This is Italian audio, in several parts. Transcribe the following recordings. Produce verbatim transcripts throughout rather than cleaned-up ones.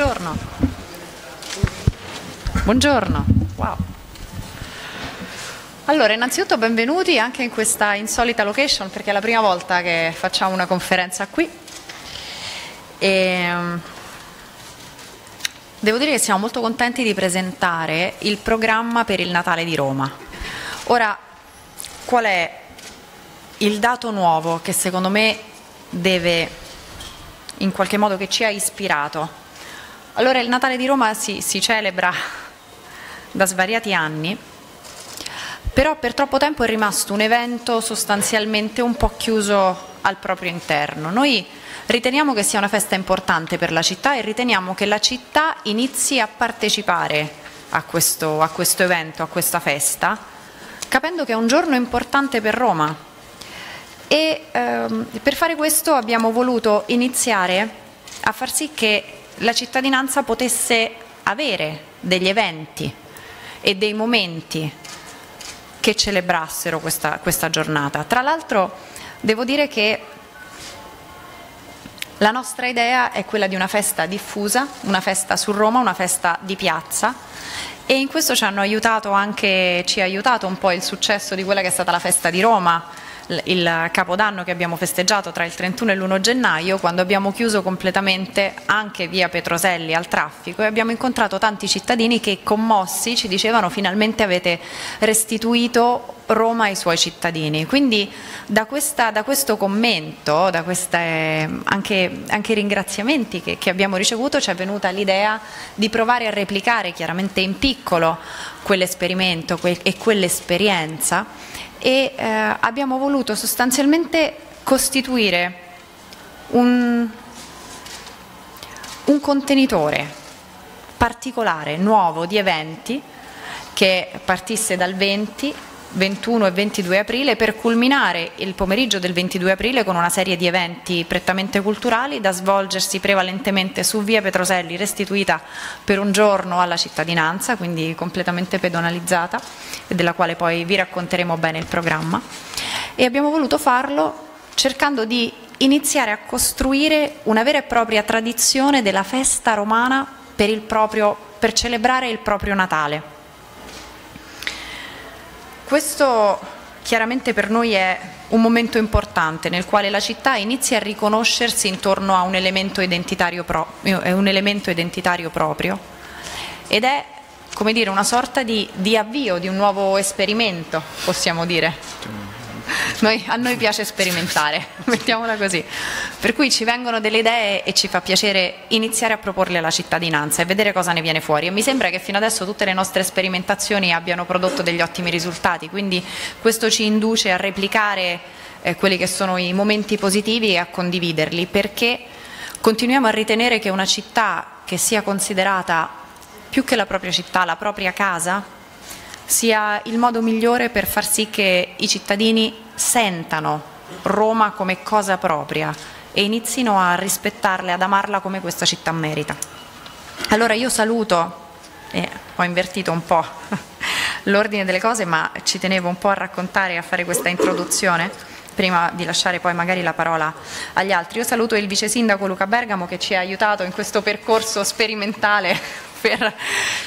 Buongiorno. Buongiorno. Wow. Allora, innanzitutto benvenuti anche in questa insolita location, perché è la prima volta che facciamo una conferenza qui. E devo dire che siamo molto contenti di presentare il programma per il Natale di Roma. Ora, qual è il dato nuovo che secondo me deve in qualche modo che ci ha ispirato? Allora, il Natale di Roma si, si celebra da svariati anni, però per troppo tempo è rimasto un evento sostanzialmente un po' chiuso al proprio interno. Noi riteniamo che sia una festa importante per la città e riteniamo che la città inizi a partecipare a questo, a questo evento, a questa festa, capendo che è un giorno importante per Roma. E ehm, per fare questo abbiamo voluto iniziare a far sì che la cittadinanza potesse avere degli eventi e dei momenti che celebrassero questa, questa giornata. Tra l'altro devo dire che la nostra idea è quella di una festa diffusa, una festa su Roma, una festa di piazza, e in questo ci hanno aiutato anche, ci ha aiutato un po' il successo di quella che è stata la festa di Roma, il Capodanno che abbiamo festeggiato tra il trentuno e l'primo gennaio, quando abbiamo chiuso completamente anche via Petroselli al traffico, e abbiamo incontrato tanti cittadini che, commossi, ci dicevano: finalmente avete restituito Roma ai suoi cittadini. Quindi da, questa, da questo commento, da questi anche, anche ringraziamenti che, che abbiamo ricevuto, ci è venuta l'idea di provare a replicare, chiaramente in piccolo, quell'esperimento e quell'esperienza, e eh, abbiamo voluto sostanzialmente costituire un, un contenitore particolare, nuovo, di eventi che partisse dal venti, ventuno e ventidue aprile per culminare il pomeriggio del ventidue aprile con una serie di eventi prettamente culturali da svolgersi prevalentemente su via Petroselli, restituita per un giorno alla cittadinanza, quindi completamente pedonalizzata, e della quale poi vi racconteremo bene il programma. E abbiamo voluto farlo cercando di iniziare a costruire una vera e propria tradizione della festa romana per, il proprio, per celebrare il proprio Natale. Questo chiaramente per noi è un momento importante nel quale la città inizia a riconoscersi intorno a un elemento identitario, pro un elemento identitario proprio, ed è, come dire, una sorta di, di avvio di un nuovo esperimento, possiamo dire. Noi, a noi piace sperimentare, mettiamola così, per cui ci vengono delle idee e ci fa piacere iniziare a proporle alla cittadinanza e vedere cosa ne viene fuori. E mi sembra che fino adesso tutte le nostre sperimentazioni abbiano prodotto degli ottimi risultati, quindi questo ci induce a replicare eh, quelli che sono i momenti positivi e a condividerli, perché continuiamo a ritenere che una città che sia considerata più che la propria città, la propria casa, sia il modo migliore per far sì che i cittadini sentano Roma come cosa propria e inizino a rispettarla e ad amarla come questa città merita. Allora io saluto, eh, ho invertito un po' l'ordine delle cose, ma ci tenevo un po' a raccontare e a fare questa introduzione prima di lasciare poi magari la parola agli altri. Io saluto il vice sindaco Luca Bergamo, che ci ha aiutato in questo percorso sperimentale per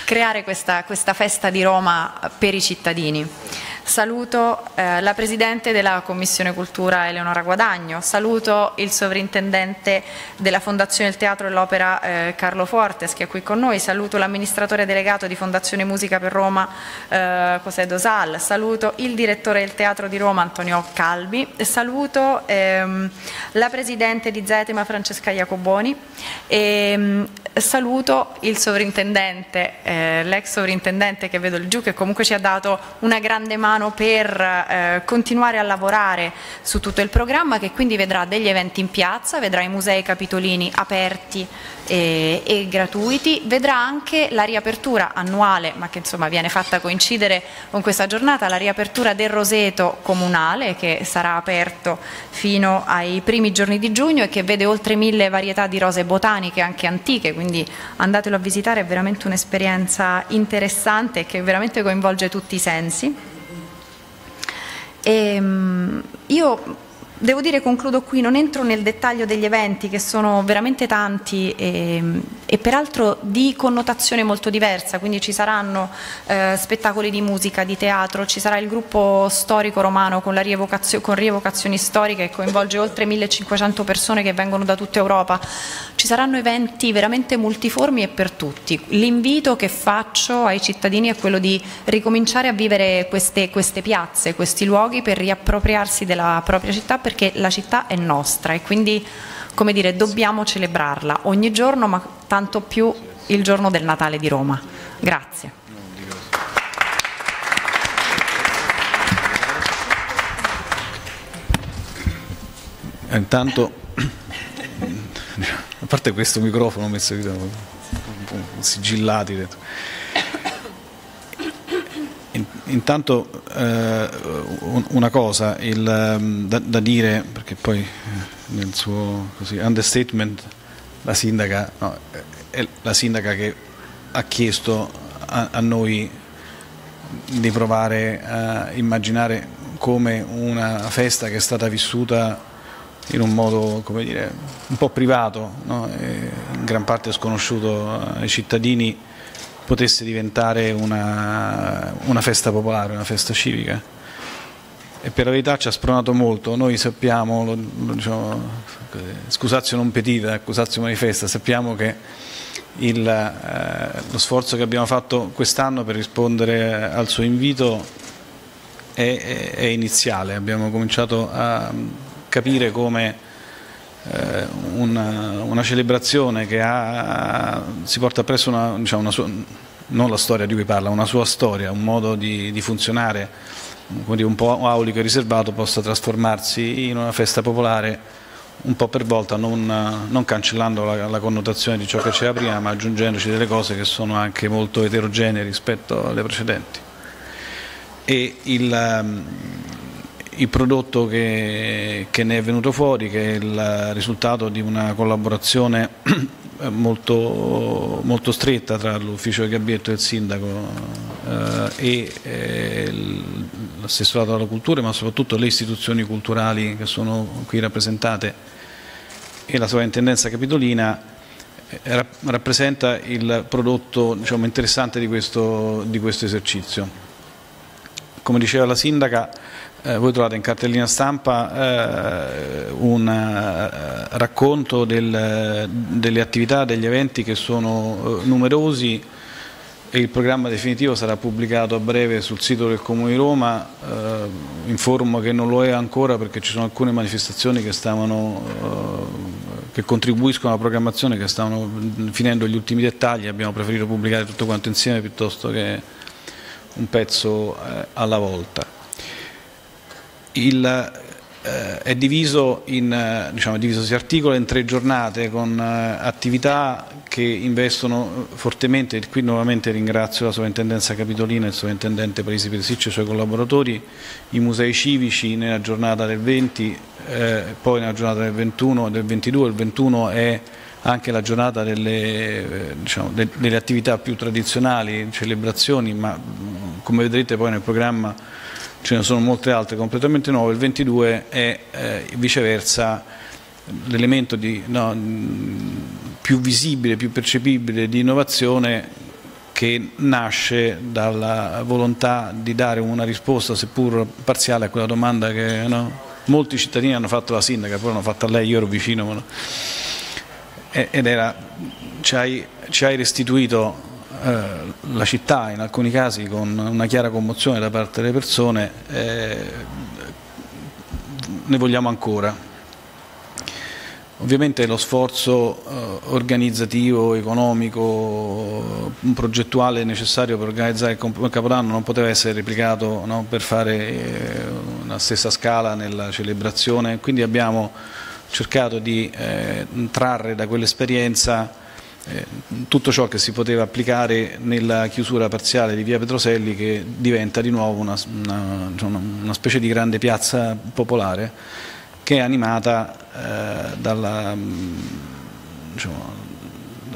creare questa, questa festa di Roma per i cittadini. Saluto eh, la Presidente della Commissione Cultura Eleonora Guadagno, saluto il Sovrintendente della Fondazione del Teatro e l'Opera eh, Carlo Fortes, che è qui con noi, saluto l'amministratore delegato di Fondazione Musica per Roma eh, José Dosal, saluto il Direttore del Teatro di Roma Antonio Calbi, saluto ehm, la Presidente di Zetema Francesca Iacoboni, e, saluto il sovrintendente, eh, l'ex sovrintendente che vedo giù, che comunque ci ha dato una grande mano per eh, continuare a lavorare su tutto il programma, che quindi vedrà degli eventi in piazza, vedrà i musei capitolini aperti e, e gratuiti, vedrà anche la riapertura annuale, ma che insomma viene fatta coincidere con questa giornata, la riapertura del Roseto comunale, che sarà aperto fino ai primi giorni di giugno e che vede oltre mille varietà di rose botaniche, anche antiche. Quindi andatelo a visitare, è veramente un'esperienza interessante che veramente coinvolge tutti i sensi. E io devo dire, concludo qui, non entro nel dettaglio degli eventi, che sono veramente tanti e, e peraltro di connotazione molto diversa, quindi ci saranno eh, spettacoli di musica, di teatro, ci sarà il gruppo storico romano con, la rievocazio- con rievocazioni storiche che coinvolge oltre millecinquecento persone che vengono da tutta Europa. Ci saranno eventi veramente multiformi e per tutti. L'invito che faccio ai cittadini è quello di ricominciare a vivere queste, queste piazze, questi luoghi, per riappropriarsi della propria città, perché la città è nostra e quindi, come dire, dobbiamo celebrarla ogni giorno, ma tanto più il giorno del Natale di Roma. Grazie. Intanto, a parte questo microfono messo qui, sigillati dentro. Intanto eh, una cosa il, da, da dire, perché poi nel suo così, understatement la sindaca, no, è la sindaca che ha chiesto a, a noi di provare a immaginare come una festa che è stata vissuta in un modo, come dire, un po' privato, no? In gran parte sconosciuto ai cittadini, potesse diventare una, una festa popolare, una festa civica, e per la verità ci ha spronato molto. Noi sappiamo, lo, lo diciamo, scusatio non petita, accusatio manifesta, sappiamo che il, eh, lo sforzo che abbiamo fatto quest'anno per rispondere al suo invito è, è, è iniziale. Abbiamo cominciato a capire come eh, una, una celebrazione che ha, si porta presso una, diciamo una sua, non la storia di cui parla, una sua storia, un modo di, di funzionare, quindi un po' aulico e riservato, possa trasformarsi in una festa popolare un po' per volta, non, non cancellando la, la connotazione di ciò che c'era prima, ma aggiungendoci delle cose che sono anche molto eterogenee rispetto alle precedenti. E il... Il prodotto che, che ne è venuto fuori, che è il risultato di una collaborazione molto, molto stretta tra l'ufficio del gabinetto del sindaco eh, e eh, l'assessorato alla cultura, ma soprattutto le istituzioni culturali che sono qui rappresentate, e la sovrintendenza capitolina eh, rappresenta il prodotto, diciamo, interessante di questo, di questo esercizio. Come diceva la sindaca, Eh, voi trovate in cartellina stampa eh, un eh, racconto del, delle attività, degli eventi che sono eh, numerosi, e il programma definitivo sarà pubblicato a breve sul sito del Comune di Roma. Eh, informo che non lo è ancora perché ci sono alcune manifestazioni che, stavano, eh, che contribuiscono alla programmazione, che stavano finendo gli ultimi dettagli. Abbiamo preferito pubblicare tutto quanto insieme piuttosto che un pezzo eh, alla volta. Il, eh, è diviso in, diciamo, è diviso, si articola in tre giornate con eh, attività che investono fortemente, e qui nuovamente ringrazio la sovrintendenza capitolina, il sovrintendente Parisi Persiccio e i suoi collaboratori, i musei civici nella giornata del venti, eh, poi nella giornata del ventuno, del ventidue. Il ventuno è anche la giornata delle, eh, diciamo, de, delle attività più tradizionali, celebrazioni, ma come vedrete poi nel programma ce ne sono molte altre completamente nuove. Il ventidue è eh, viceversa l'elemento no, più visibile, più percepibile di innovazione, che nasce dalla volontà di dare una risposta seppur parziale a quella domanda che no, molti cittadini hanno fatto alla sindaca, poi l'hanno fatta a lei, io ero vicino, ma no. Ed era, ci hai, ci hai restituito la città, in alcuni casi con una chiara commozione da parte delle persone, eh, ne vogliamo ancora. Ovviamente lo sforzo eh, organizzativo, economico, progettuale necessario per organizzare il Capodanno non poteva essere replicato, no, per fare eh, una stessa scala nella celebrazione, quindi abbiamo cercato di eh, trarre da quell'esperienza tutto ciò che si poteva applicare nella chiusura parziale di via Petroselli, che diventa di nuovo una, una, una specie di grande piazza popolare che è animata eh, dalla, diciamo,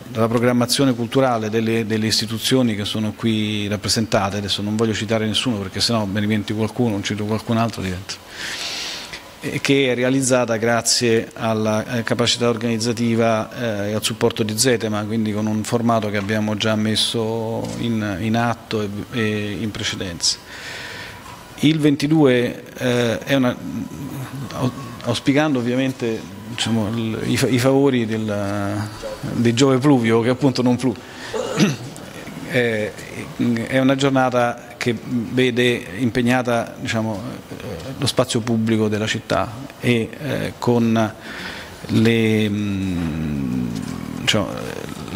dalla programmazione culturale delle, delle istituzioni che sono qui rappresentate. Adesso non voglio citare nessuno perché sennò me ne dimentico qualcuno, non cito qualcun altro, diventa. che è realizzata grazie alla capacità organizzativa e al supporto di Zetema, quindi con un formato che abbiamo già messo in, in atto e in precedenza. Il ventidue eh, è una, auspicando ovviamente diciamo, i, i favori del, di Giove Pluvio, che appunto non plu, è, è una giornata che vede impegnata diciamo, lo spazio pubblico della città e eh, con le, diciamo,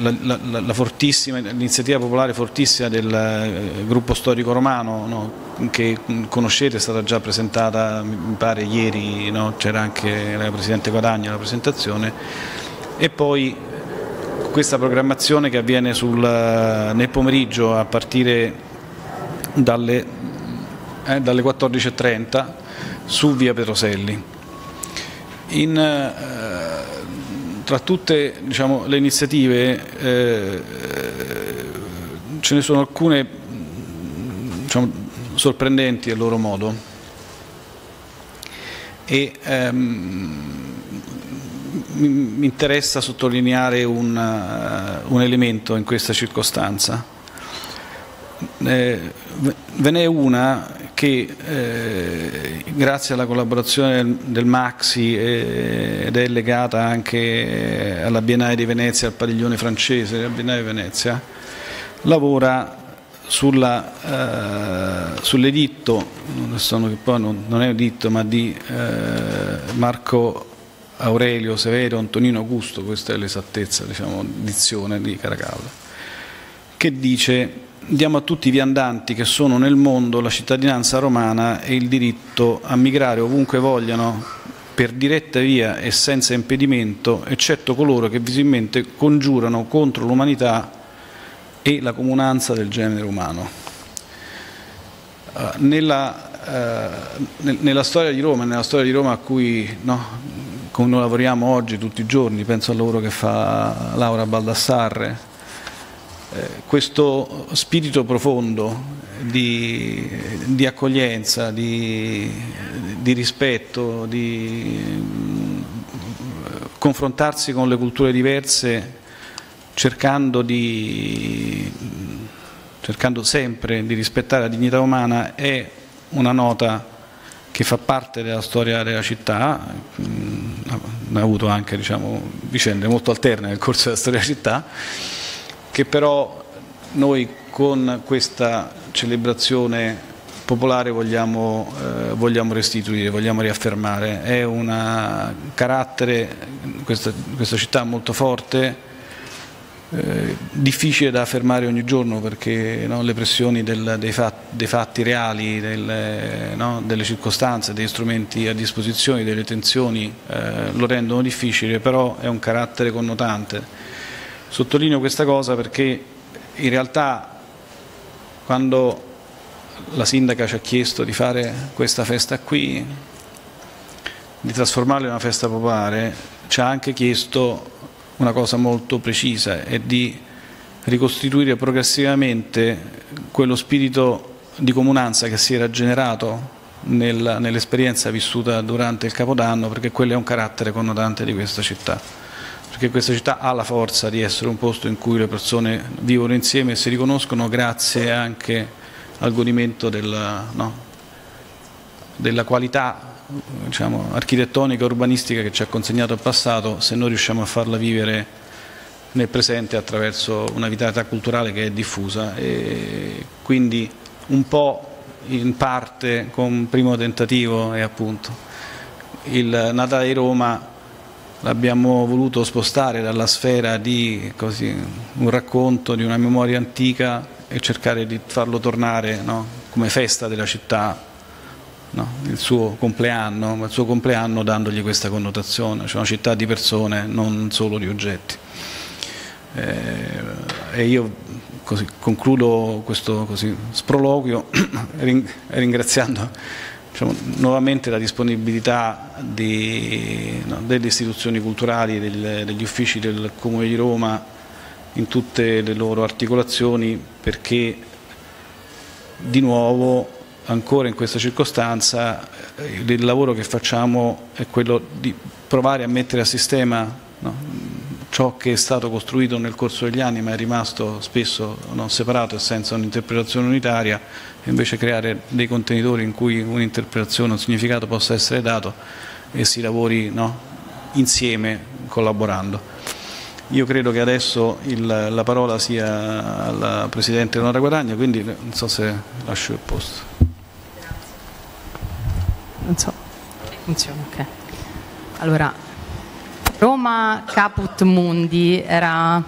la, la, la fortissima l'iniziativa popolare fortissima del eh, gruppo storico romano, no, che conoscete, è stata già presentata mi pare ieri, no? C'era anche la Presidente Guadagno alla presentazione, e poi questa programmazione che avviene sul, nel pomeriggio a partire dalle, eh, dalle quattordici e trenta su via Petroselli. In, eh, tra tutte diciamo, le iniziative eh, ce ne sono alcune diciamo, sorprendenti a loro modo e ehm, mi interessa sottolineare un, un elemento in questa circostanza. Eh, ve ne è una che eh, grazie alla collaborazione del, del Maxi eh, ed è legata anche alla Biennale di Venezia, al padiglione francese della Biennale di Venezia, lavora sulla, eh, sull'editto, che poi non, non è un editto ma di eh, Marco Aurelio Severo Antonino Augusto, questa è l'esattezza diciamo, dizione di Caracalla, che dice: diamo a tutti i viandanti che sono nel mondo la cittadinanza romana e il diritto a migrare ovunque vogliano per diretta via e senza impedimento, eccetto coloro che visibilmente congiurano contro l'umanità e la comunanza del genere umano. Nella, eh, nella storia di Roma, nella storia di Roma a cui no, come noi lavoriamo oggi tutti i giorni, penso al lavoro che fa Laura Baldassarre, Eh, questo spirito profondo di, di accoglienza, di, di rispetto, di confrontarsi con le culture diverse cercando, di, cercando sempre di rispettare la dignità umana, è una nota che fa parte della storia della città. Ha avuto anche diciamo, vicende molto alterne nel corso della storia della città, che però noi con questa celebrazione popolare vogliamo, eh, vogliamo restituire, vogliamo riaffermare. È un carattere, questa, questa città molto forte, eh, difficile da affermare ogni giorno perché no, le pressioni del, dei, fat, dei fatti reali, del, no, delle circostanze, degli strumenti a disposizione, delle tensioni eh, lo rendono difficile, però è un carattere connotante. Sottolineo questa cosa perché in realtà quando la sindaca ci ha chiesto di fare questa festa qui, di trasformarla in una festa popolare, ci ha anche chiesto una cosa molto precisa, è di ricostituire progressivamente quello spirito di comunanza che si era generato nel, nell'esperienza vissuta durante il Capodanno, perché quello è un carattere connotante di questa città. Perché questa città ha la forza di essere un posto in cui le persone vivono insieme e si riconoscono grazie anche al godimento della, no, della qualità diciamo, architettonica e urbanistica che ci ha consegnato il passato, se noi riusciamo a farla vivere nel presente attraverso una vitalità culturale che è diffusa. E quindi un po' in parte con un primo tentativo è appunto il Natale di Roma. L'abbiamo voluto spostare dalla sfera di così, un racconto, di una memoria antica e cercare di farlo tornare no? come festa della città, no? il suo compleanno, ma il suo compleanno dandogli questa connotazione, cioè una città di persone, non solo di oggetti. Eh, e io così, concludo questo così, sproloquio ringraziando Diciamo, nuovamente la disponibilità di, no, delle istituzioni culturali, del, degli uffici del Comune di Roma in tutte le loro articolazioni, perché di nuovo ancora in questa circostanza il lavoro che facciamo è quello di provare a mettere a sistema, no, ciò che è stato costruito nel corso degli anni ma è rimasto spesso non separato e senza un'interpretazione unitaria, e invece creare dei contenitori in cui un'interpretazione, un significato possa essere dato e si lavori, no, insieme, collaborando. Io credo che adesso il, la parola sia alla Presidente Eleonora Guadagno, quindi non so se lascio il posto. Grazie. Non so, funziona, ok. Allora, Roma Caput Mundi era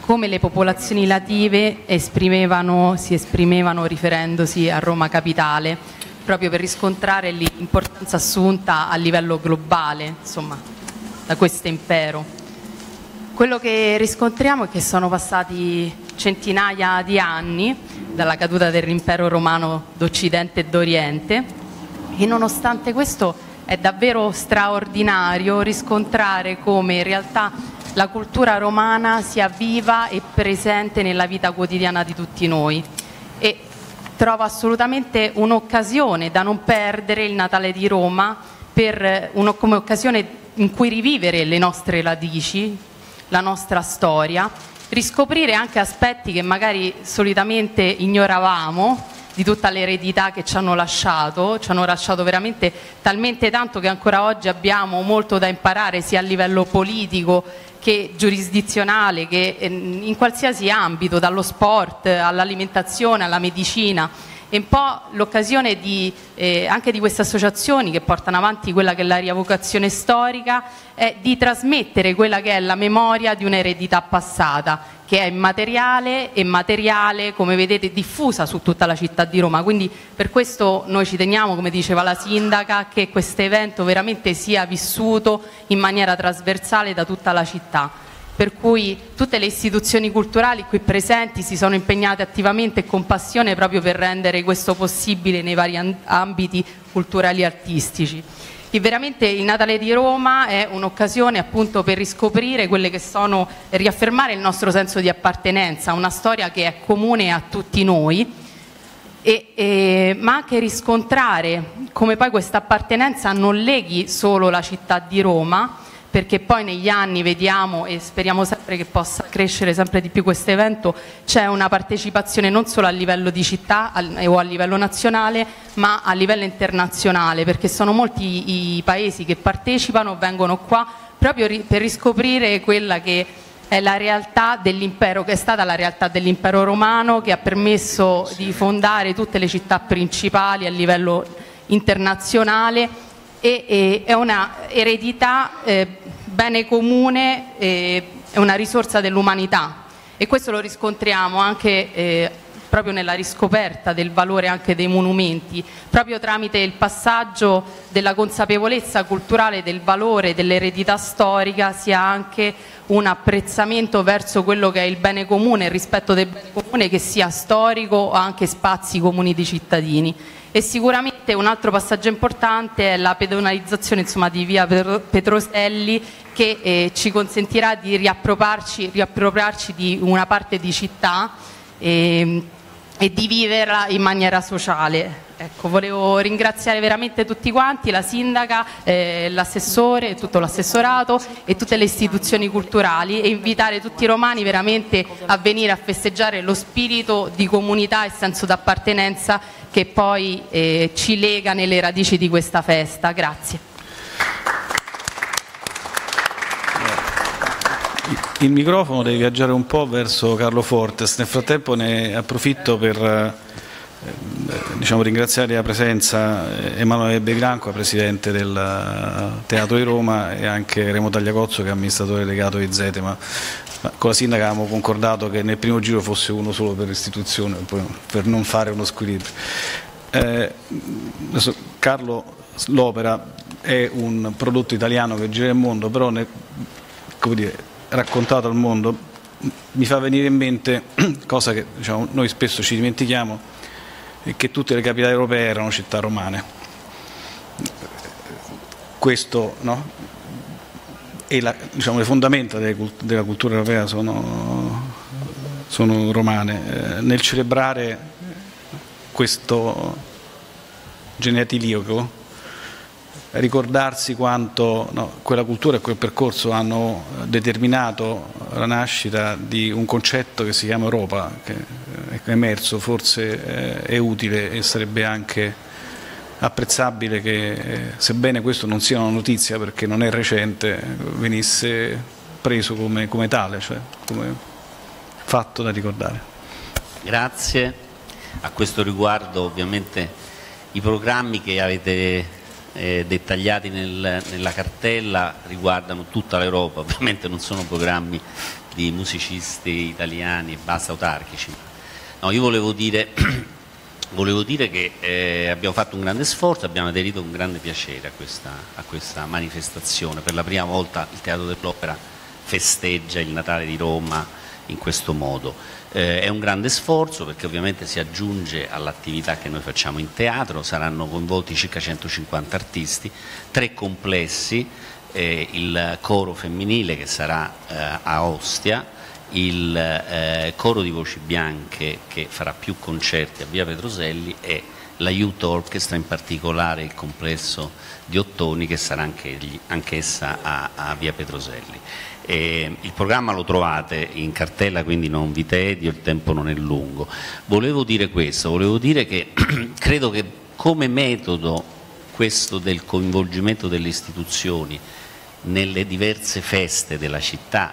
come le popolazioni lative esprimevano, si esprimevano riferendosi a Roma Capitale, proprio per riscontrare l'importanza assunta a livello globale, insomma, da questo impero. Quello che riscontriamo è che sono passati centinaia di anni dalla caduta dell'impero romano d'Occidente e d'Oriente, e nonostante questo è davvero straordinario riscontrare come in realtà la cultura romana sia viva e presente nella vita quotidiana di tutti noi, e trovo assolutamente un'occasione da non perdere il Natale di Roma per uno, come occasione in cui rivivere le nostre radici, la nostra storia, riscoprire anche aspetti che magari solitamente ignoravamo di tutta l'eredità che ci hanno lasciato, ci hanno lasciato veramente talmente tanto che ancora oggi abbiamo molto da imparare sia a livello politico che giurisdizionale, che in qualsiasi ambito, dallo sport all'alimentazione, alla medicina. È un po' l'occasione di, eh, anche di queste associazioni che portano avanti quella che è la rievocazione storica, è di trasmettere quella che è la memoria di un'eredità passata, che è immateriale e materiale, come vedete, diffusa su tutta la città di Roma. Quindi per questo noi ci teniamo, come diceva la sindaca, che questo evento veramente sia vissuto in maniera trasversale da tutta la città. Per cui tutte le istituzioni culturali qui presenti si sono impegnate attivamente e con passione proprio per rendere questo possibile nei vari ambiti culturali e artistici. E veramente il Natale di Roma è un'occasione appunto per riscoprire quelle che sono, riaffermare il nostro senso di appartenenza, una storia che è comune a tutti noi, e, e, ma anche riscontrare come poi questa appartenenza non leghi solo la città di Roma, perché poi negli anni vediamo, e speriamo sempre che possa crescere sempre di più questo evento, c'è una partecipazione non solo a livello di città o a livello nazionale, ma a livello internazionale, perché sono molti i paesi che partecipano, vengono qua proprio per riscoprire quella che è la realtà dell'impero, che è stata la realtà dell'impero romano, che ha permesso di fondare tutte le città principali a livello internazionale. E, e, è una eredità, eh, bene comune, eh, è una risorsa dell'umanità, e questo lo riscontriamo anche eh, proprio nella riscoperta del valore anche dei monumenti, proprio tramite il passaggio della consapevolezza culturale del valore dell'eredità storica sia anche un apprezzamento verso quello che è il bene comune, il rispetto del bene comune, che sia storico o anche spazi comuni di cittadini. E sicuramente un altro passaggio importante è la pedonalizzazione, insomma, di via Petroselli, che eh, ci consentirà di riappropriarci, riappropriarci di una parte di città eh, e di viverla in maniera sociale. Ecco, volevo ringraziare veramente tutti quanti, la sindaca, eh, l'assessore, tutto l'assessorato e tutte le istituzioni culturali, e invitare tutti i romani veramente a venire a festeggiare lo spirito di comunità e senso d'appartenenza che poi eh, ci lega nelle radici di questa festa. Grazie. Il microfono deve viaggiare un po' verso Carlo Fortes, nel frattempo ne approfitto per... Diciamo, ringraziare la presenza Emanuele Begranco, presidente del Teatro di Roma, e anche Remo Tagliacozzo, che è amministratore delegato di Zetema. Con la sindaca avevamo concordato che nel primo giro fosse uno solo per l'istituzione, per non fare uno squilibrio. Eh, Carlo, l'opera è un prodotto italiano che gira il mondo, però ne, come dire, raccontato al mondo mi fa venire in mente, cosa che diciamo, noi spesso ci dimentichiamo, che tutte le capitali europee erano città romane. Questo, no? E la, diciamo, le fondamenta della cultura europea sono, sono romane. Eh, nel celebrare questo, genetilico, ricordarsi quanto no, quella cultura e quel percorso hanno determinato la nascita di un concetto che si chiama Europa, che è emerso, forse è utile e sarebbe anche apprezzabile che, sebbene questo non sia una notizia perché non è recente, venisse preso come, come tale, cioè come fatto da ricordare. Grazie. A questo riguardo ovviamente i programmi che avete Eh, dettagliati nel, nella cartella riguardano tutta l'Europa, ovviamente non sono programmi di musicisti italiani e basta autarchici. No, io volevo dire, volevo dire che eh, abbiamo fatto un grande sforzo, abbiamo aderito con grande piacere a questa, a questa manifestazione. Per la prima volta il Teatro dell'Opera festeggia il Natale di Roma in questo modo. Eh, è un grande sforzo perché ovviamente si aggiunge all'attività che noi facciamo in teatro, saranno coinvolti circa centocinquanta artisti, tre complessi, eh, il coro femminile che sarà eh, a Ostia, il eh, coro di voci bianche che farà più concerti a via Petroselli e la Youth Orchestra, in particolare il complesso di Ottoni che sarà anche gli, anch'essa a, a via Petroselli. Eh, il programma lo trovate in cartella, quindi non vi tedio, il tempo non è lungo. Volevo dire questo, volevo dire che credo che come metodo questo del coinvolgimento delle istituzioni nelle diverse feste della città,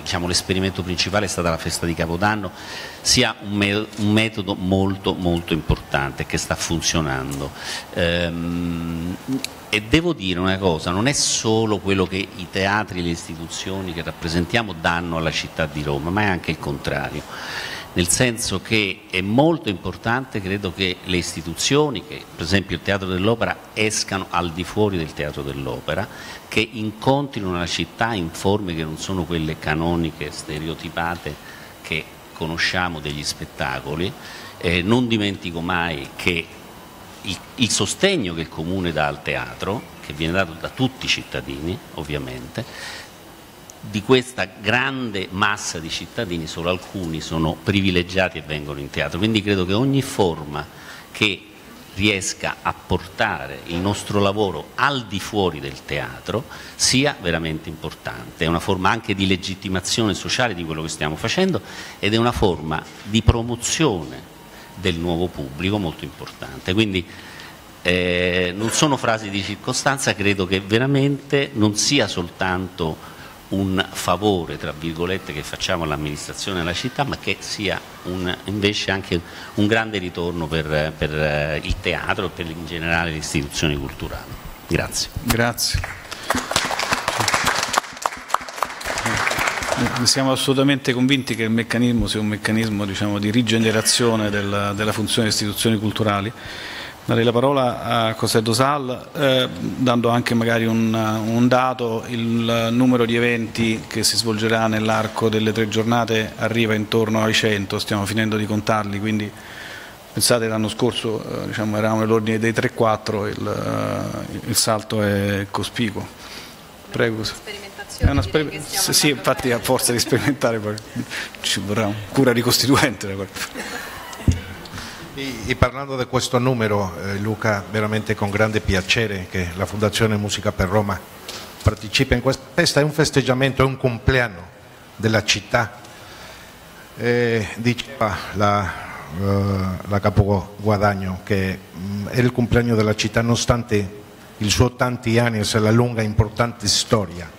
diciamo l'esperimento principale è stata la festa di Capodanno, sia un, me un metodo molto molto importante che sta funzionando. Ehm, E devo dire una cosa, non è solo quello che i teatri e le istituzioni che rappresentiamo danno alla città di Roma, ma è anche il contrario, nel senso che è molto importante, credo, che le istituzioni, che per esempio il Teatro dell'Opera, escano al di fuori del Teatro dell'Opera, che incontrino la città in forme che non sono quelle canoniche, stereotipate che conosciamo degli spettacoli. Eh, non dimentico mai che Il, il sostegno che il Comune dà al teatro, che viene dato da tutti i cittadini ovviamente, di questa grande massa di cittadini solo alcuni sono privilegiati e vengono in teatro, quindi credo che ogni forma che riesca a portare il nostro lavoro al di fuori del teatro sia veramente importante, è una forma anche di legittimazione sociale di quello che stiamo facendo ed è una forma di promozione del nuovo pubblico molto importante, quindi eh, non sono frasi di circostanza, credo che veramente non sia soltanto un favore tra virgolette che facciamo all'amministrazione della città, ma che sia un, invece anche un grande ritorno per, per il teatro e per in generale le istituzioni culturali. Grazie. Grazie. Siamo assolutamente convinti che il meccanismo sia un meccanismo, diciamo, di rigenerazione della, della funzione delle istituzioni culturali. Darei la parola a José Dosal, eh, dando anche magari un, un dato: il numero di eventi che si svolgerà nell'arco delle tre giornate arriva intorno ai cento, stiamo finendo di contarli, quindi pensate l'anno scorso eh, diciamo, eravamo nell'ordine dei tre quattro, il, eh, il salto è cospicuo. Prego. È una sì, infatti a forza di sperimentare poi ci vorrà una cura ricostituente. E, e parlando di questo numero, eh, Luca, veramente con grande piacere che la Fondazione Musica per Roma partecipa in questa festa, è un festeggiamento, è un compleanno della città. Eh, diceva la, eh, la Capo Guadagno che mh, è il compleanno della città nonostante il suo tanti anni e la lunga e importante storia.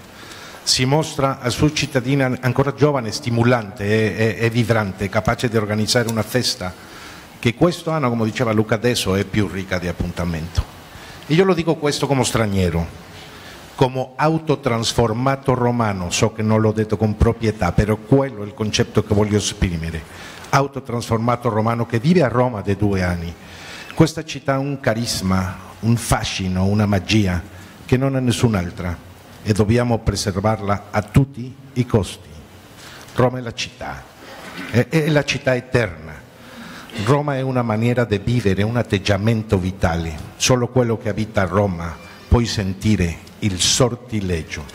Si mostra al suo cittadino ancora giovane, stimolante e, e, e vibrante, capace di organizzare una festa che questo anno, come diceva Luca adesso, è più ricca di appuntamento. E io lo dico questo come straniero, come autotrasformato romano, so che non l'ho detto con proprietà, però quello è il concetto che voglio esprimere, autotrasformato romano che vive a Roma da due anni. Questa città ha un carisma, un fascino, una magia che non ha nessun'altra. E dobbiamo preservarla a tutti i costi. Roma è la città, è, è la città eterna. Roma è una maniera di vivere, un atteggiamento vitale. Solo quello che abita Roma puoi sentire il sortileggio,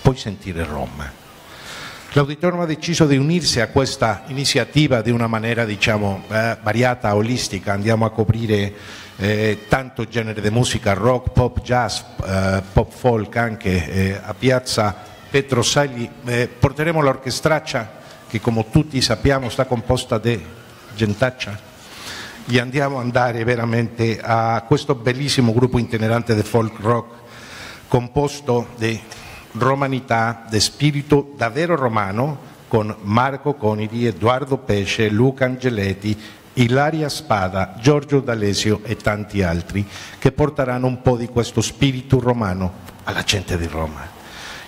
puoi sentire Roma. L'Auditorium ha deciso di unirsi a questa iniziativa di una maniera, diciamo, eh, variata, olistica. Andiamo a coprire eh, tanto genere di musica, rock, pop, jazz, eh, pop folk anche. Eh, a piazza Petroselli eh, porteremo l'orchestraccia che, come tutti sappiamo, sta composta di gentaccia. Gli andiamo ad andare veramente a questo bellissimo gruppo itinerante di folk rock composto di romanità, di spirito davvero romano, con Marco Conidi, Edoardo Pesce, Luca Angeletti, Ilaria Spada, Giorgio D'Alessio e tanti altri, che porteranno un po' di questo spirito romano alla gente di Roma.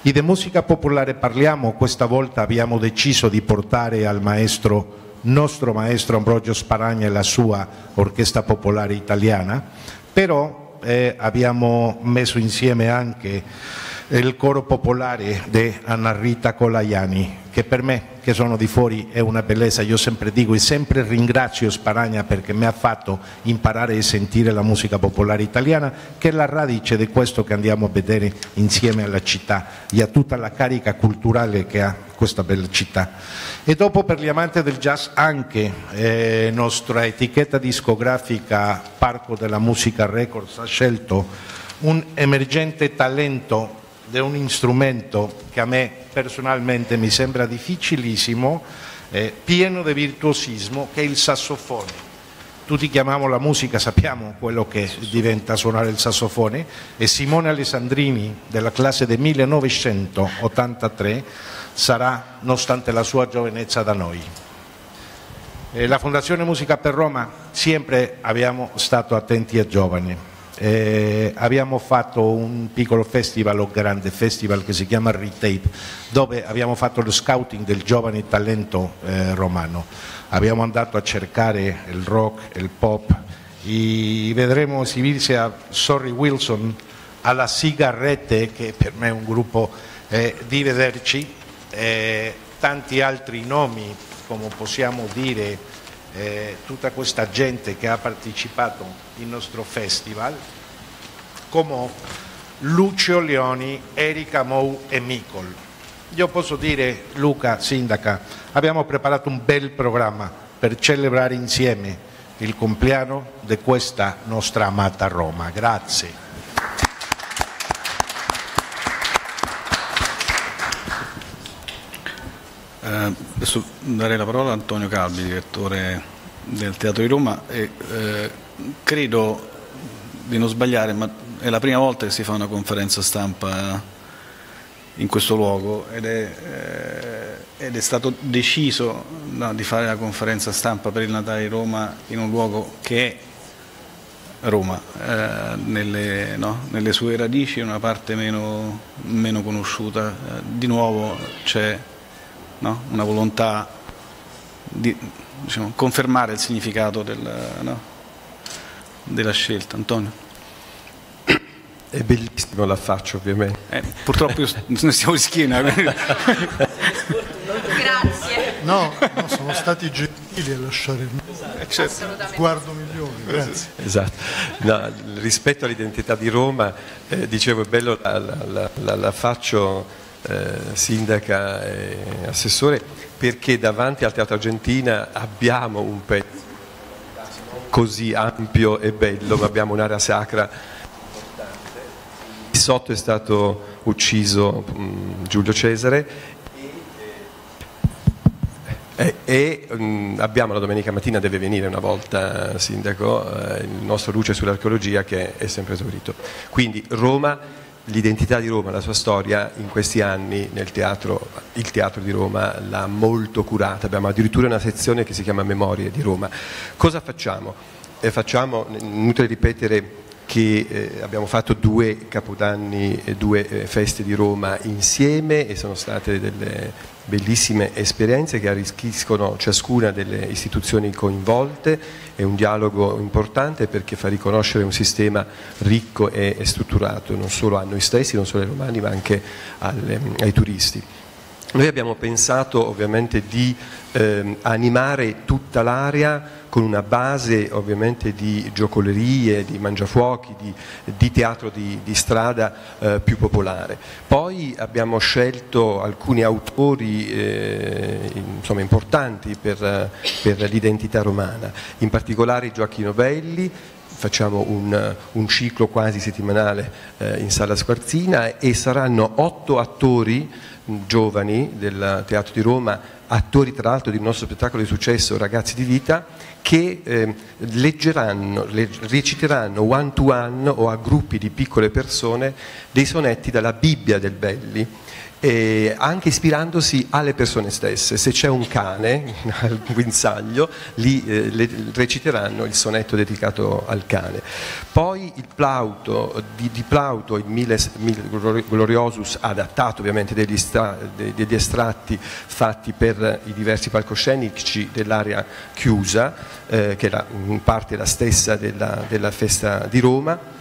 E di musica popolare parliamo, questa volta abbiamo deciso di portare al maestro, nostro maestro Ambrogio Sparagna e la sua orchestra popolare italiana, però eh, abbiamo messo insieme anche il coro popolare di Anna Rita Colaiani, che per me, che sono di fuori, è una bellezza. Io sempre dico e sempre ringrazio Sparagna perché mi ha fatto imparare e sentire la musica popolare italiana, che è la radice di questo che andiamo a vedere insieme alla città e a tutta la carica culturale che ha questa bella città. E dopo, per gli amanti del jazz, anche eh, nostra etichetta discografica Parco della Musica Records ha scelto un emergente talento di un strumento che a me personalmente mi sembra difficilissimo, eh, pieno di virtuosismo, che è il sassofone. Tutti chiamiamo la musica, sappiamo quello che diventa suonare il sassofone, e Simone Alessandrini, della classe del millenovecentottantatré, sarà, nonostante la sua giovinezza, da noi. Eh, la Fondazione Musica per Roma, sempre abbiamo stato attenti ai giovani. Eh, abbiamo fatto un piccolo festival o grande festival che si chiama Retape, dove abbiamo fatto lo scouting del giovane talento eh, romano. Abbiamo andato a cercare il rock, il pop, e vedremo esibirsi a Sorry Wilson, alla Sigarette, che per me è un gruppo eh, di vederci, eh, tanti altri nomi, come possiamo dire. Eh, tutta questa gente che ha partecipato al nostro festival, come Lucio Leoni, Erika Mou e Micol. Io posso dire, Luca, sindaca, abbiamo preparato un bel programma per celebrare insieme il compleanno di questa nostra amata Roma. Grazie. Eh, adesso darei la parola a Antonio Calbi, direttore del Teatro di Roma, e eh, credo di non sbagliare, ma è la prima volta che si fa una conferenza stampa in questo luogo, ed è, eh, ed è stato deciso no, di fare la conferenza stampa per il Natale di Roma in un luogo che è Roma, eh, nelle, no, nelle sue radici, in una parte meno, meno conosciuta. Eh, di nuovo c'è No? una volontà di, diciamo, confermare il significato del, no? della scelta. Antonio? È bellissimo l'affaccio, ovviamente. Eh, purtroppo io ne stiamo in schiena. Grazie. No, no, sono stati gentili a lasciare il esatto. sguardo migliore. Grazie. Esatto. No, rispetto all'identità di Roma, eh, dicevo, è bello l'affaccio. Eh, sindaca e assessore, perché davanti al Teatro Argentina abbiamo un pezzo così ampio e bello, ma abbiamo un'area sacra importante. Di sotto è stato ucciso mh, Giulio Cesare e, e mh, abbiamo la domenica mattina, deve venire una volta sindaco, eh, il nostro Luce sull'archeologia, che è sempre esaurito. Quindi Roma, l'identità di Roma, la sua storia, in questi anni nel teatro, il Teatro di Roma l'ha molto curata. Abbiamo addirittura una sezione che si chiama Memorie di Roma. Cosa facciamo? Eh, facciamo, inutile ripetere che eh, abbiamo fatto due capodanni e due eh, feste di Roma insieme, e sono state delle bellissime esperienze che arricchiscono ciascuna delle istituzioni coinvolte. È un dialogo importante perché fa riconoscere un sistema ricco e strutturato non solo a noi stessi, non solo ai romani, ma anche alle, ai turisti. Noi abbiamo pensato ovviamente di eh, animare tutta l'area con una base ovviamente di giocolerie, di mangiafuochi, di, di teatro di, di strada eh, più popolare. Poi abbiamo scelto alcuni autori eh, insomma, importanti per, per l'identità romana, in particolare Gioachino Belli. Facciamo un, un ciclo quasi settimanale eh, in Sala Squarzina e saranno otto attori giovani del Teatro di Roma, attori tra l'altro di un nostro spettacolo di successo Ragazzi di Vita, che eh, leggeranno, legg- reciteranno one to one o a gruppi di piccole persone dei sonetti dalla Bibbia del Belli, eh, anche ispirandosi alle persone stesse. Se c'è un cane al guinzaglio, lì eh, le, reciteranno il sonetto dedicato al cane. Poi il Plauto, di, di Plauto il Miles, Miles Gloriosus, adattato ovviamente degli, stra, de, degli estratti fatti per i diversi palcoscenici dell'area chiusa, eh, che era in parte la stessa della, della festa di Roma.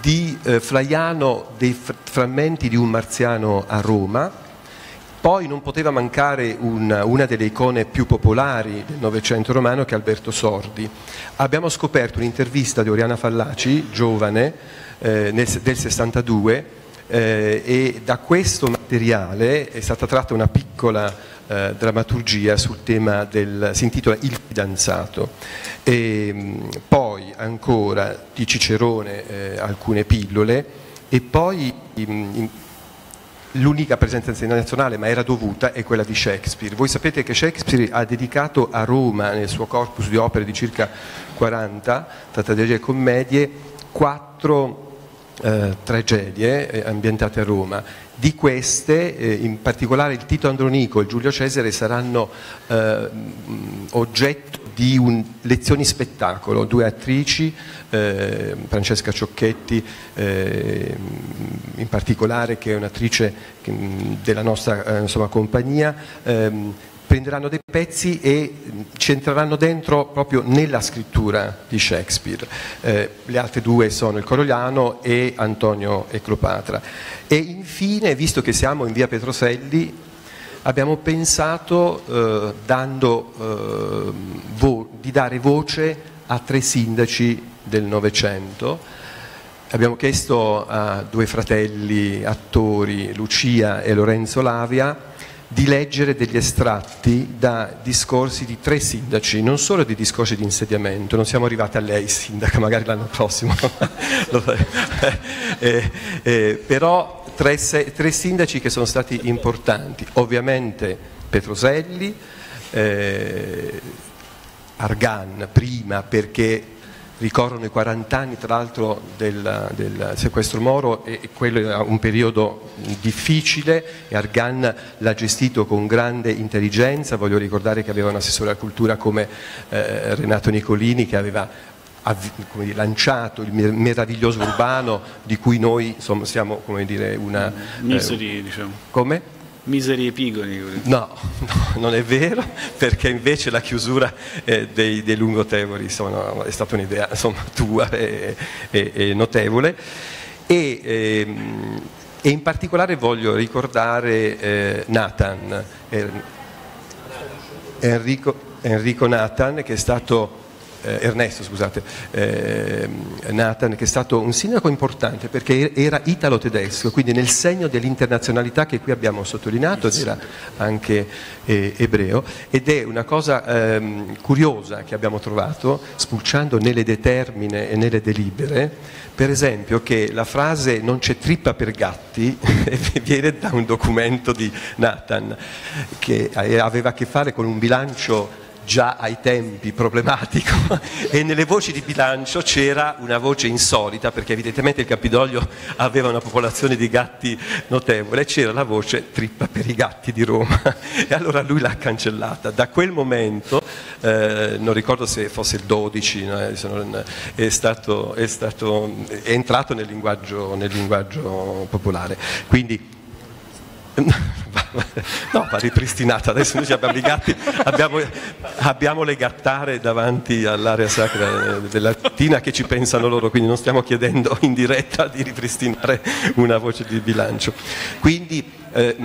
Di eh, Flaiano, dei fr- frammenti di un marziano a Roma. Poi non poteva mancare un, una delle icone più popolari del Novecento romano, che è Alberto Sordi. Abbiamo scoperto un'intervista di Oriana Fallaci, giovane, eh, nel, del sessantadue, eh, e da questo materiale è stata tratta una piccola Eh, drammaturgia sul tema del, si intitola Il fidanzato. E poi ancora di Cicerone eh, alcune pillole, e poi in, in, l'unica presenza nazionale, ma era dovuta, è quella di Shakespeare. Voi sapete che Shakespeare ha dedicato a Roma, nel suo corpus di opere di circa quaranta, tra tragedie e commedie, quattro Eh, tragedie eh, ambientate a Roma. Di queste eh, in particolare il Tito Andronico e il Giulio Cesare saranno eh, oggetto di un, lezioni spettacolo, due attrici, eh, Francesca Ciocchetti eh, in particolare, che è un'attrice che, della nostra eh, insomma, compagnia, eh, prenderanno dei pezzi e ci entreranno dentro proprio nella scrittura di Shakespeare. Eh, le altre due sono il Corigliano e Antonio e Cleopatra. E infine, visto che siamo in via Petroselli, abbiamo pensato eh, dando, eh, vo- di dare voce a tre sindaci del Novecento. Abbiamo chiesto a due fratelli attori, Lucia e Lorenzo Lavia, di leggere degli estratti da discorsi di tre sindaci, non solo di discorsi di insediamento. Non siamo arrivati a lei, sindaca, magari l'anno prossimo, eh, eh, però tre, tre sindaci che sono stati importanti, ovviamente Petroselli, eh, Argan prima, perché ricorrono i quaranta anni tra l'altro del, del sequestro Moro, e quello era un periodo difficile e Argan l'ha gestito con grande intelligenza. Voglio ricordare che aveva un assessore alla cultura come eh, Renato Nicolini, che aveva avvi, come dire, lanciato il meraviglioso urbano, di cui noi insomma, siamo come dire una... Miseri, eh, diciamo. Come? Miseri epigoni. No, no, non è vero, perché invece la chiusura eh, dei, dei lungotevoli insomma, è stata un'idea insomma, tua e, e, e notevole. E, e, e in particolare voglio ricordare eh, Nathan, er, Enrico, Enrico Nathan, che è stato... Eh, Ernesto, scusate, eh, Nathan, che è stato un sindaco importante perché era italo-tedesco, quindi nel segno dell'internazionalità che qui abbiamo sottolineato, era anche eh, ebreo. Ed è una cosa eh, curiosa che abbiamo trovato, spulciando nelle determine e nelle delibere, per esempio, che la frase "non c'è trippa per gatti" viene da un documento di Nathan, che aveva a che fare con un bilancio già ai tempi problematico, e nelle voci di bilancio c'era una voce insolita, perché evidentemente il Campidoglio aveva una popolazione di gatti notevole, c'era la voce "trippa per i gatti di Roma", e allora lui l'ha cancellata. Da quel momento, eh, non ricordo se fosse il dodici, no, è, stato, è, stato, è entrato nel linguaggio, nel linguaggio popolare. Quindi No, va ripristinata. Adesso noi abbiamo i gatti, abbiamo, abbiamo le gattare davanti all'area sacra della Tina che ci pensano loro, quindi non stiamo chiedendo in diretta di ripristinare una voce di bilancio. Quindi eh,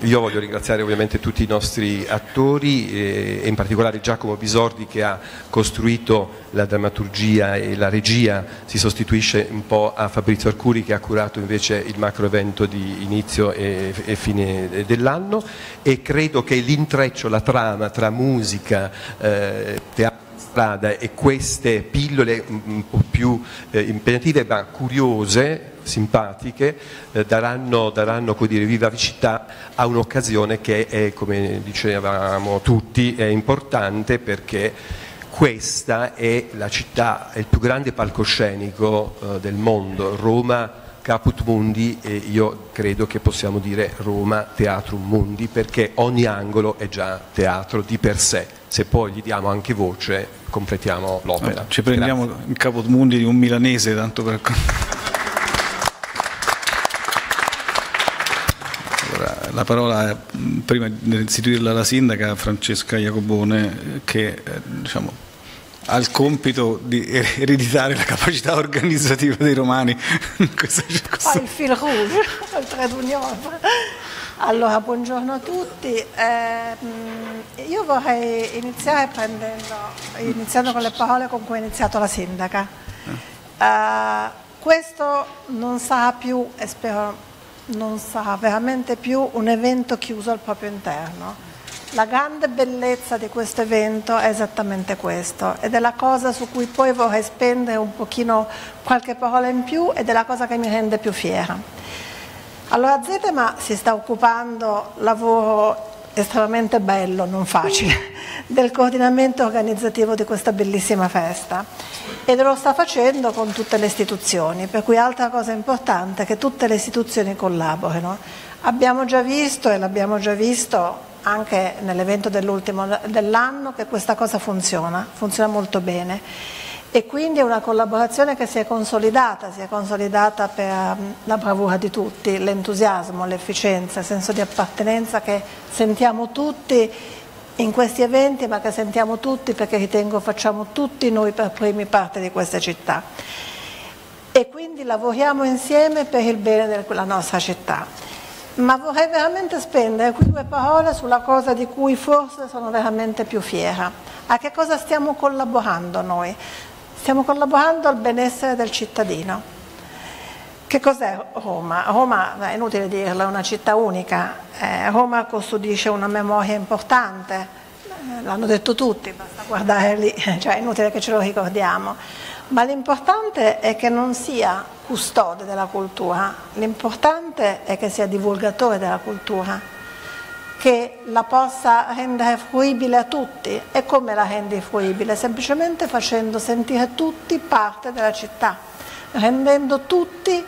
io voglio ringraziare ovviamente tutti i nostri attori eh, e in particolare Giacomo Bisordi che ha costruito la drammaturgia e la regia, si sostituisce un po' a Fabrizio Arcuri che ha curato invece il macro evento di inizio e, e fine dell'anno, e credo che l'intreccio, la trama tra musica, eh, teatro, strada e queste pillole un po' più eh, impegnative ma curiose, simpatiche, eh, daranno, daranno come dire, vivacità a un'occasione che è, come dicevamo tutti, è importante perché questa è la città, è il più grande palcoscenico eh, del mondo, Roma Caput Mundi, e io credo che possiamo dire Roma Teatrum Mundi, perché ogni angolo è già teatro di per sé. Se poi gli diamo anche voce, completiamo l'opera. Ci prendiamo Grazie. Il Caput Mundi di un milanese, tanto per... La parola, prima di restituirla alla sindaca, Francesca Iacoboni, che diciamo, ha il compito di ereditare la capacità organizzativa dei romani in questa circostanza. Il fil rouge, il tradunione. Allora, buongiorno a tutti. Eh, io vorrei iniziare prendendo, iniziando con le parole con cui ha iniziato la sindaca. Eh, questo non sarà più, e spero non sarà veramente più, un evento chiuso al proprio interno. La grande bellezza di questo evento è esattamente questo, ed è la cosa su cui poi vorrei spendere un pochino qualche parola in più, ed è la cosa che mi rende più fiera. Allora, Zetema si sta occupando, lavoro estremamente bello, non facile, del coordinamento organizzativo di questa bellissima festa, e lo sta facendo con tutte le istituzioni, per cui altra cosa importante è che tutte le istituzioni collaborino. Abbiamo già visto, e l'abbiamo già visto anche nell'evento dell'ultimo dell'anno, che questa cosa funziona, funziona molto bene, e quindi è una collaborazione che si è consolidata, si è consolidata per la bravura di tutti, l'entusiasmo, l'efficienza, il senso di appartenenza che sentiamo tutti in questi eventi, ma che sentiamo tutti perché ritengo facciamo tutti noi per primi parte di questa città, e quindi lavoriamo insieme per il bene della nostra città. Ma vorrei veramente spendere qui due parole sulla cosa di cui forse sono veramente più fiera. A che cosa stiamo collaborando noi? Stiamo collaborando al benessere del cittadino. Che cos'è Roma? Roma, è inutile dirlo, è una città unica. Eh, Roma custodisce una memoria importante, eh, l'hanno detto tutti, basta guardare lì, cioè è inutile che ce lo ricordiamo. Ma l'importante è che non sia custode della cultura, l'importante è che sia divulgatore della cultura, che la possa rendere fruibile a tutti. E come la rendi fruibile? Semplicemente facendo sentire tutti parte della città, rendendo tutti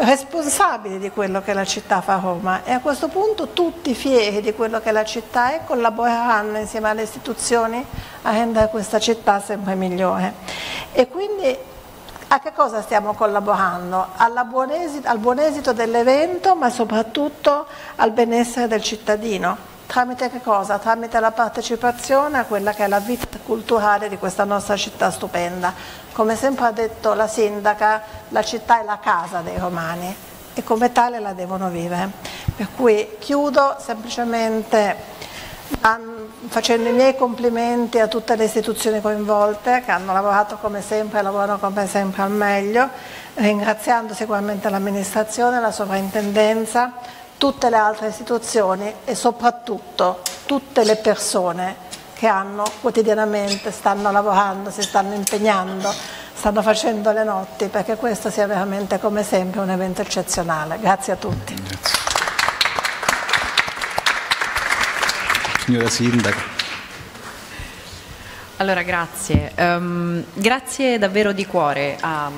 responsabili di quello che la città fa a Roma, e a questo punto tutti fieri di quello che la città è collaboreranno insieme alle istituzioni a rendere questa città sempre migliore. E quindi a che cosa stiamo collaborando? Alla buon esito, al buon esito dell'evento, ma soprattutto al benessere del cittadino. Tramite che cosa? Tramite la partecipazione a quella che è la vita culturale di questa nostra città stupenda. Come sempre ha detto la sindaca, la città è la casa dei romani e come tale la devono vivere. Per cui chiudo semplicemente facendo i miei complimenti a tutte le istituzioni coinvolte che hanno lavorato come sempre e lavorano come sempre al meglio, ringraziando sicuramente l'amministrazione, la sovrintendenza, tutte le altre istituzioni e soprattutto tutte le persone che hanno quotidianamente, stanno lavorando, si stanno impegnando, stanno facendo le notti perché questo sia veramente come sempre un evento eccezionale. Grazie a tutti. Grazie. Signora Sindaca. Allora, grazie. Um, grazie davvero di cuore a,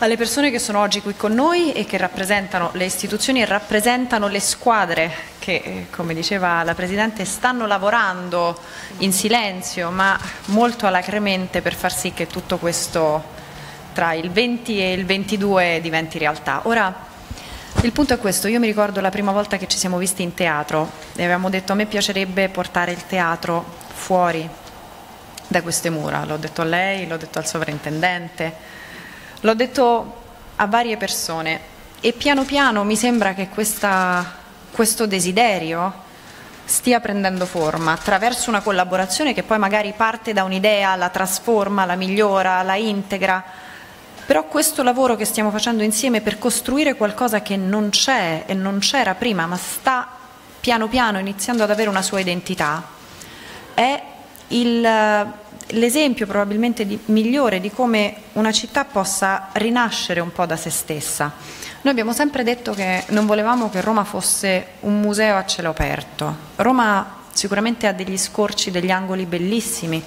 alle persone che sono oggi qui con noi e che rappresentano le istituzioni e rappresentano le squadre che, come diceva la Presidente, stanno lavorando in silenzio ma molto alacremente per far sì che tutto questo tra il venti e il ventidue diventi realtà. Ora, Il punto è questo, io mi ricordo la prima volta che ci siamo visti in teatro e avevamo detto a me piacerebbe portare il teatro fuori da queste mura, l'ho detto a lei, l'ho detto al sovrintendente, l'ho detto a varie persone e piano piano mi sembra che questa, questo desiderio stia prendendo forma attraverso una collaborazione che poi magari parte da un'idea, la trasforma, la migliora, la integra, però questo lavoro che stiamo facendo insieme per costruire qualcosa che non c'è e non c'era prima ma sta piano piano iniziando ad avere una sua identità è l'esempio probabilmente di, migliore di come una città possa rinascere un po' da se stessa. Noi abbiamo sempre detto che non volevamo che Roma fosse un museo a cielo aperto. Roma sicuramente ha degli scorci, degli angoli bellissimi,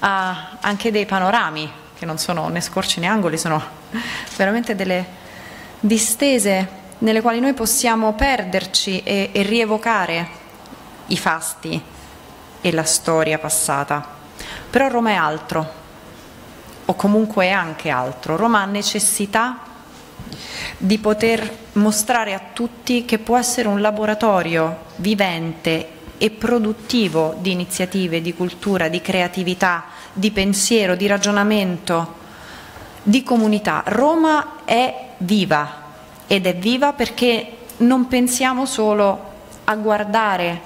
ha anche dei panorami che non sono né scorci né angoli, sono veramente delle distese nelle quali noi possiamo perderci e, e rievocare i fasti e la storia passata, però Roma è altro, o comunque è anche altro. Roma ha necessità di poter mostrare a tutti che può essere un laboratorio vivente e produttivo di iniziative, di cultura, di creatività, di pensiero, di ragionamento, di comunità. Roma è viva ed è viva perché non pensiamo solo a guardare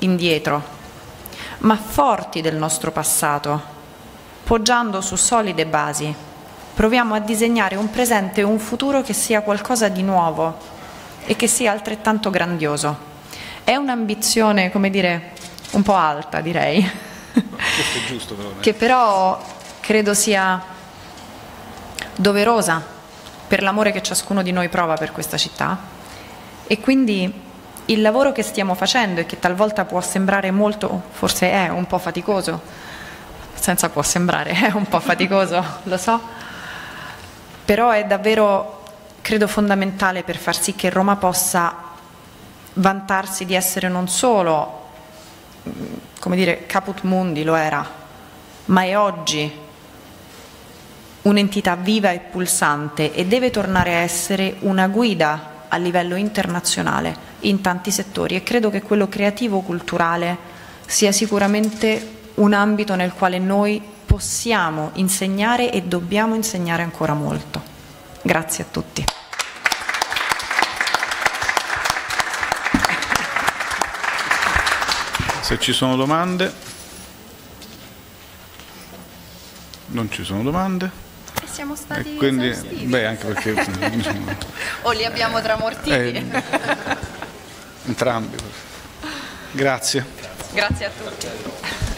indietro, ma forti del nostro passato, poggiando su solide basi, proviamo a disegnare un presente e un futuro che sia qualcosa di nuovo e che sia altrettanto grandioso. È un'ambizione, come dire, un po' alta, direi, questo è giusto, però, che però credo sia doverosa per l'amore che ciascuno di noi prova per questa città e quindi il lavoro che stiamo facendo e che talvolta può sembrare molto, forse è un po' faticoso, senza può sembrare, è un po' faticoso, lo so, però è davvero, credo, fondamentale per far sì che Roma possa vantarsi di essere non solo, come dire, caput mundi, lo era, ma è oggi un'entità viva e pulsante e deve tornare a essere una guida a livello internazionale in tanti settori e credo che quello creativo-culturale sia sicuramente un ambito nel quale noi possiamo insegnare e dobbiamo insegnare ancora molto. Grazie a tutti. Se ci sono domande? Non ci sono domande? Siamo stati quindi, beh, anche perché diciamo, o li abbiamo tramortiti eh, entrambi. Grazie grazie a tutti.